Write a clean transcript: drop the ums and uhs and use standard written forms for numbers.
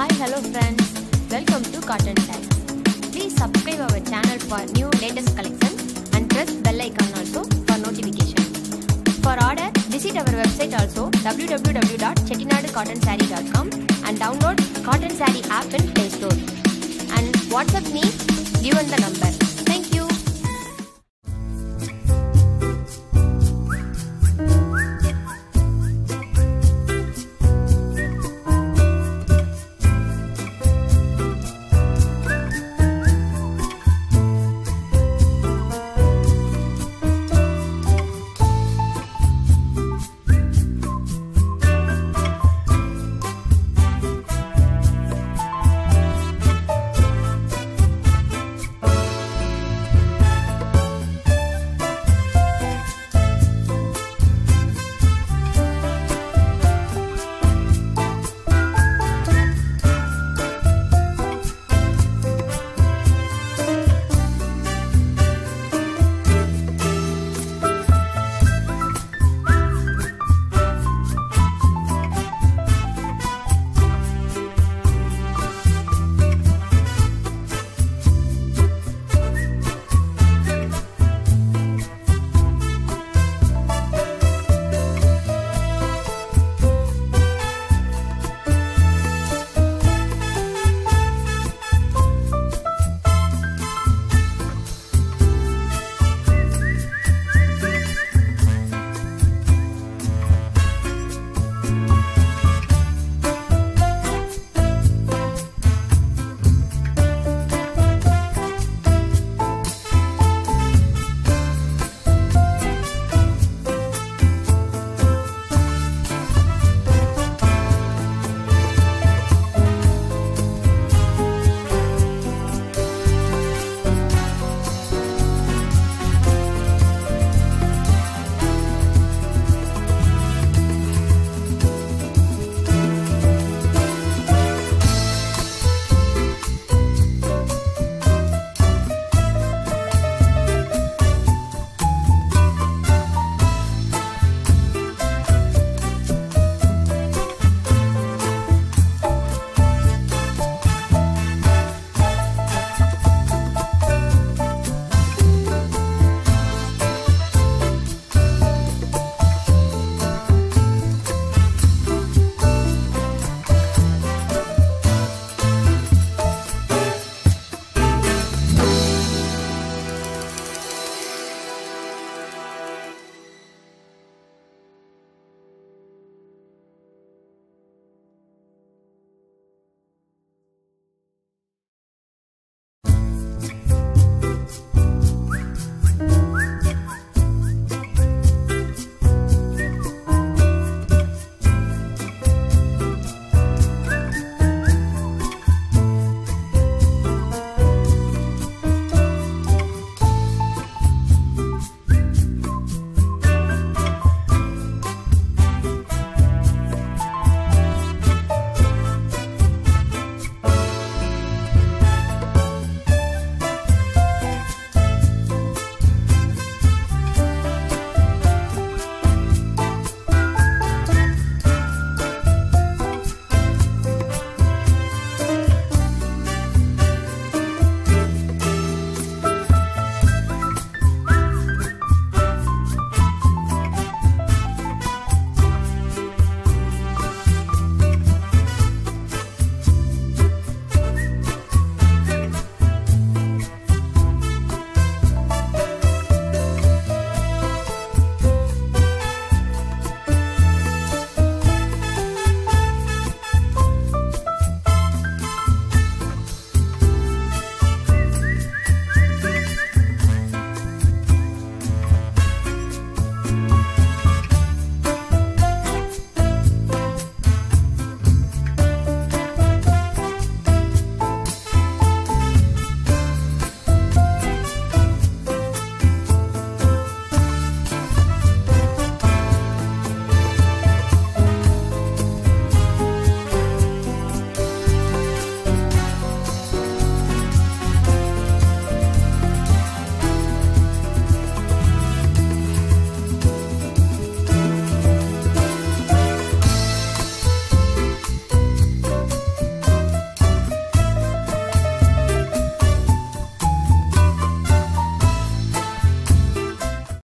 Hi, hello friends, welcome to Cotton Tags. Please subscribe our channel for new latest collections and press bell icon also for notification. For order, visit our website also www.chettinadcottonsaree.com and download Cotton Saree app in Play Store and WhatsApp me given the number.